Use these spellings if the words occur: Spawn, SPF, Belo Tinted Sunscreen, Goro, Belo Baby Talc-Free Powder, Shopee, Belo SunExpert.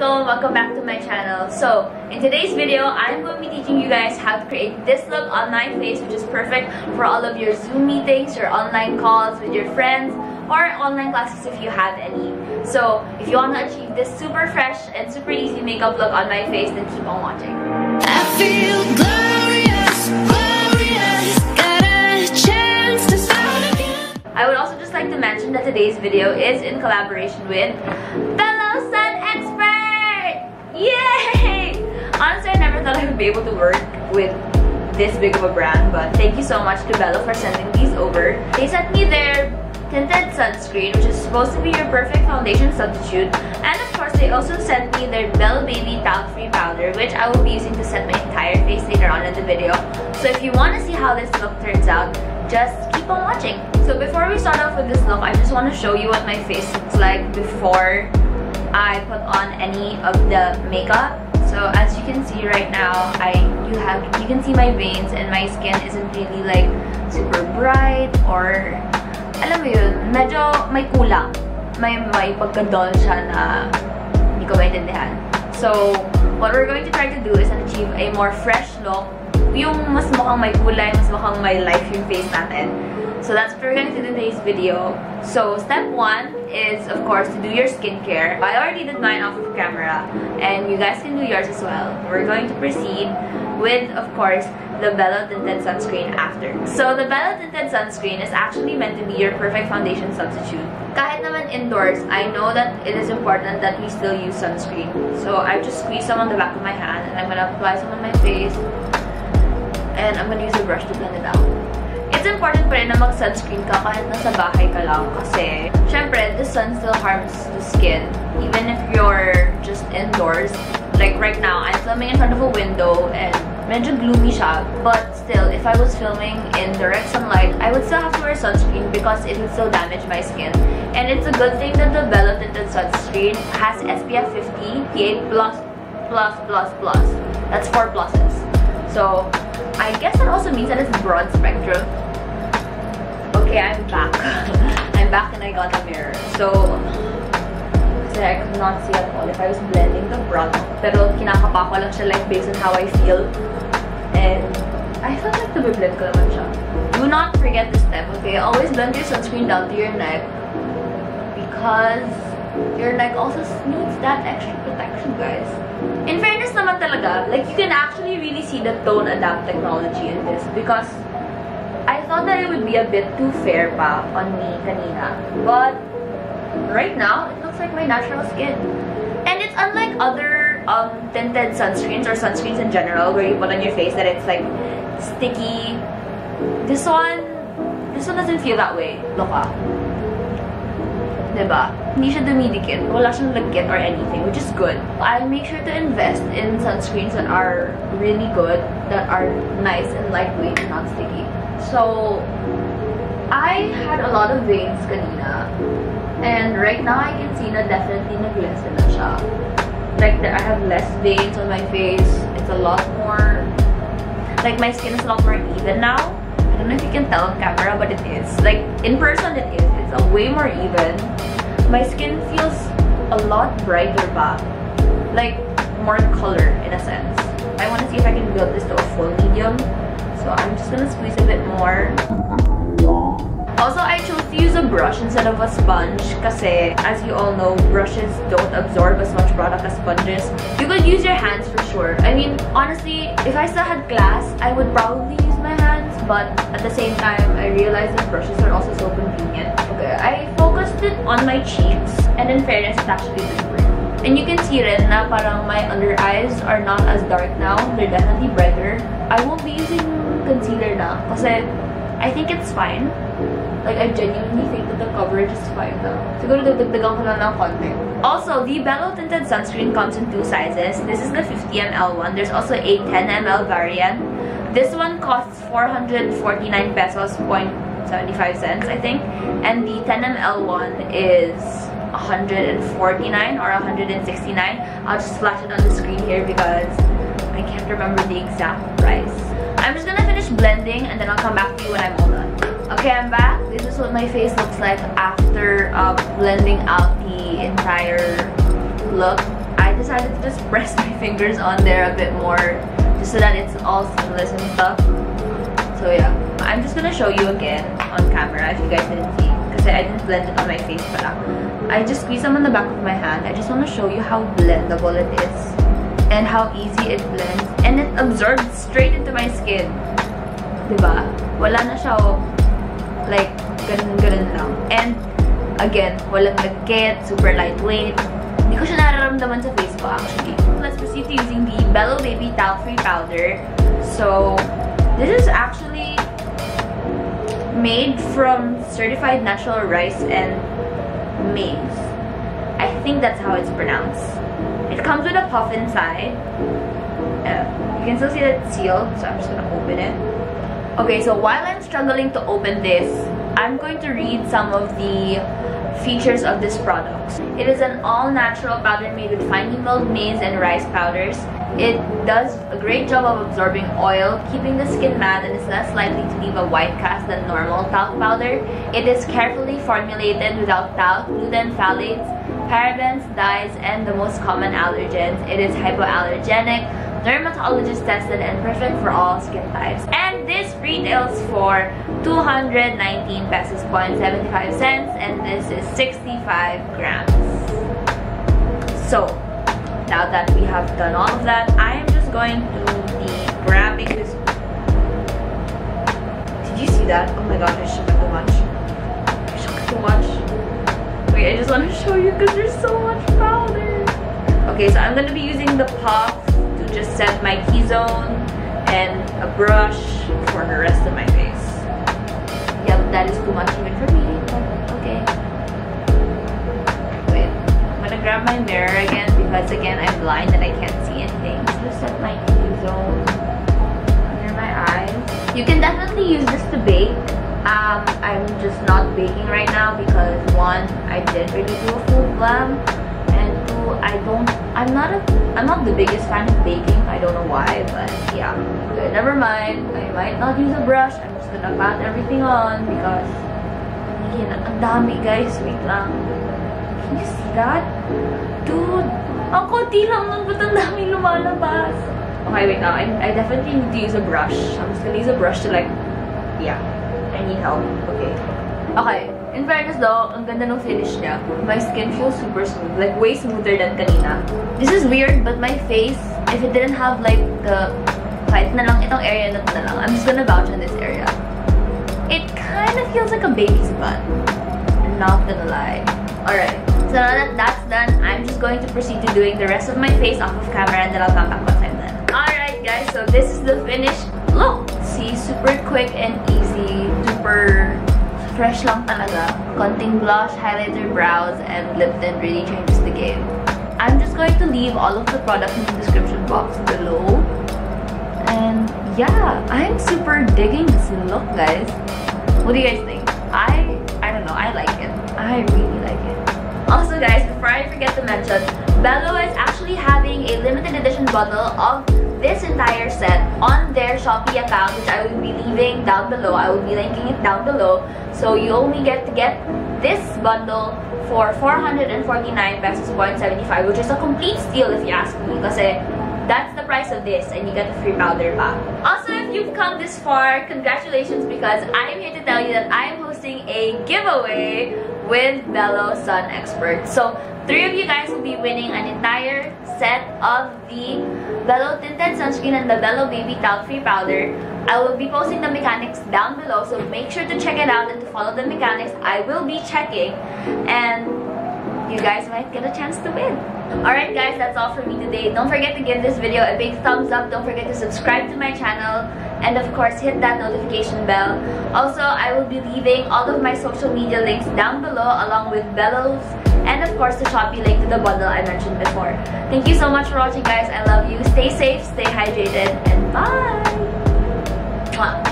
Nicole, welcome back to my channel. So in today's video, I'm going to be teaching you guys how to create this look on my face, which is perfect for all of your Zoom meetings, your online calls with your friends, or online classes if you have any. So if you want to achieve this super fresh and super easy makeup look on my face, then keep on watching. I feel glorious, glorious, got a chance to start again. I would also just like to mention that today's video is in collaboration with Belo SunExpert! Yay! Honestly, I never thought I would be able to work with this big of a brand, but thank you so much to Belo for sending these over. They sent me their tinted sunscreen, which is supposed to be your perfect foundation substitute, and of course they also sent me their Belo Baby Talc Free Powder, which I will be using to set my entire face later on in the video. So if you want to see how this look turns out, just keep on watching. So before we start off with this look, I just want to show you what my face looks like before I put on any of the makeup. So as you can see right now, you can see my veins, and my skin isn't really like super bright or alam mo yun, medyo may kulang. May pagka-dull siya na hindi ko maintindihan. So, what we're going to try to do is achieve a more fresh look. Yung mas mukhang may kulay, mas mukhang may life yung face natin. So, that's what we're going to do in today's video. So, step one is, of course, to do your skincare. I already did mine off of camera, and you guys can do yours as well. We're going to proceed with, of course, the Belo Tinted Sunscreen after. So, the Belo Tinted Sunscreen is actually meant to be your perfect foundation substitute. Kahit naman indoors, I know that it is important that we still use sunscreen. So, I just squeeze some on the back of my hand, and I'm gonna apply some on my face, and I'm gonna use a brush to blend it out. It's important pa rin na mag-sunscreen ka kahit nasa bahay ka lang kasi, syempre, the sun still harms the skin. Even if you're just indoors, like right now, I'm filming in front of a window, and medyo gloomy siya, but still, if I was filming in direct sunlight, I would still have to wear sunscreen because it would still damage my skin. And it's a good thing that the Belo Tinted Sunscreen has SPF 50, PA+++++. That's 4 pluses. So, I guess that also means that it's broad spectrum. Okay, I'm back. I'm back and I got a mirror. So, I could not see at all if I was blending the brush. Pero kinakapa ko lang siya like based on how I feel. And I feel like to blend ko naman siya. Do not forget this step, okay? Always blend your sunscreen down to your neck because your neck also needs that extra protection, guys. In fairness naman talaga, like you can actually really see the Tone Adapt technology in this because I thought that it would be a bit too fair pa on me kanina. But right now, it looks like my natural skin. And it's unlike other tinted sunscreens or sunscreens in general where you put on your face that it's like sticky. This one doesn't feel that way. Look ah. Diba? Hindi siya dumidikit. Wala siyang lagkit or anything, which is good. I make sure to invest in sunscreens that are really good, that are nice and lightweight and not sticky. So, I had a lot of veins kanina. And right now, I can see na definitely nag-lessen na siya. Like, I have less veins on my face. It's a lot more... Like, my skin is a lot more even now. I don't know if you can tell on camera, but it is. Like, in person, it is. It's a way more even. My skin feels a lot brighter pa. Like, more color, in a sense. I want to see if I can build this to a full medium. So, I'm just gonna squeeze a bit more. Also, I chose to use a brush instead of a sponge kasi, as you all know, brushes don't absorb as much product as sponges. You could use your hands for sure. I mean, honestly, if I still had glass, I would probably use my hands, but at the same time, I realized that brushes are also so convenient. Okay, I focused it on my cheeks, and in fairness, it actually did work. And you can see rin na parang my under eyes are not as dark now. They're definitely brighter. I won't be using concealer na kasi I think it's fine. Like, I genuinely think that the coverage is fine though. Siguro dagdagan ko lang ng konti. Also, the Belo Tinted Sunscreen comes in 2 sizes. This is the 50ml one. There's also a 10ml variant. This one costs 449 pesos, 0.75 cents, I think. And the 10ml one is 149 or 169. I'll just flash it on the screen here because I can't remember the exact price. I'm just gonna finish blending and then I'll come back to you when I'm all done. Okay, I'm back. This is what my face looks like after blending out the entire look. I decided to just press my fingers on there a bit more, just so that it's all seamless and stuff. So yeah, I'm just gonna show you again on camera if you guys didn't see, because I didn't blend it on my face pala. I just squeeze them on the back of my hand. I just want to show you how blendable it is and how easy it blends, and it absorbs straight into my skin. Diba? Wala na siya, like ganun lang. And again, walang nagkit, super lightweight. Hindi ko siya nararamdaman sa face ko actually. Let's proceed to using the Belo Baby Talc Free Powder. So this is actually made from certified natural rice and maize. I think that's how it's pronounced. It comes with a puff inside. You can still see that it's sealed, so I'm just gonna open it. Okay, so while I'm struggling to open this, I'm going to read some of the features of this product. It is an all-natural powder made with finely milled maize and rice powders. It does a great job of absorbing oil, keeping the skin matte, and is less likely to leave a white cast than normal talc powder. It is carefully formulated without talc, gluten, phthalates, parabens, dyes, and the most common allergens. It is hypoallergenic, dermatologist tested, and perfect for all skin types. And this retails for 219 pesos point 75 cents, and this is 65 grams. So now that we have done all of that, I am just going to be grabbing this. Did you see that? Oh my god, I shook too much. I shook too much. Wait, I just want to show you because there's so much powder. Okay, so I'm going to be using the puff to just set my T-zone and a brush for the rest of my face. Yeah, but that is too much even for me. Okay. Wait, I'm gonna grab my mirror again because again I'm blind and I can't see anything. So just set my T-zone near my eyes. You can definitely use this to bake. I'm just not baking right now because one, I didn't really do a full glam, and two, I'm not the biggest fan of baking. I don't know why, but yeah. Okay, never mind. I might not use a brush. I'm just gonna pat everything on because ang dami, guys. Wait lang. Can you see that? Dude, ang konti lang nun, ba't ang daming lumalabas? Okay, wait now. I definitely need to use a brush. I'm just gonna use a brush to like, yeah. I need help. Okay. Okay. In fairness though, ang ganda ng finish niya. My skin feels super smooth. Like, way smoother than kanina. This is weird, but my face, if it didn't have like the... Kahit na lang, itong area na lang. I'm just gonna vouch on this area. It kind of feels like a baby's butt. I'm not gonna lie. Alright. So now that that's done, I'm just going to proceed to doing the rest of my face off of camera, and then I'll come back once I'm done. Alright guys, so this is the finished look. See, super quick and easy. Super... fresh lang talaga. Konting blush, highlighter, brows, and lip tint really changes the game. I'm just going to leave all of the products in the description box below. And yeah, I'm super digging this look, guys. What do you guys think? I don't know. I like it. I really like it. Also, guys, before I forget to mention, Belo is actually having a limited edition bundle of this entire set on their Shopee account, which I will be leaving down below. I will be linking it down below. So you only get to get this bundle for 449 pesos point 75, which is a complete steal if you ask me, because that's the price of this, and you get the free powder pack. Also, if you've come this far, congratulations, because I am here to tell you that I am hosting a giveaway with Belo SunExpert. So 3 of you guys will be winning an entire set of the Belo Tinted Sunscreen and the Belo Baby Talc Free Powder. I will be posting the mechanics down below, so make sure to check it out and to follow the mechanics. I will be checking, and you guys might get a chance to win. Alright guys, that's all for me today. Don't forget to give this video a big thumbs up. Don't forget to subscribe to my channel. And of course, hit that notification bell. Also, I will be leaving all of my social media links down below, along with Belo's, and of course the Shopee link to the bundle I mentioned before. Thank you so much for watching, guys. I love you. Stay safe, stay hydrated, and bye! Mwah.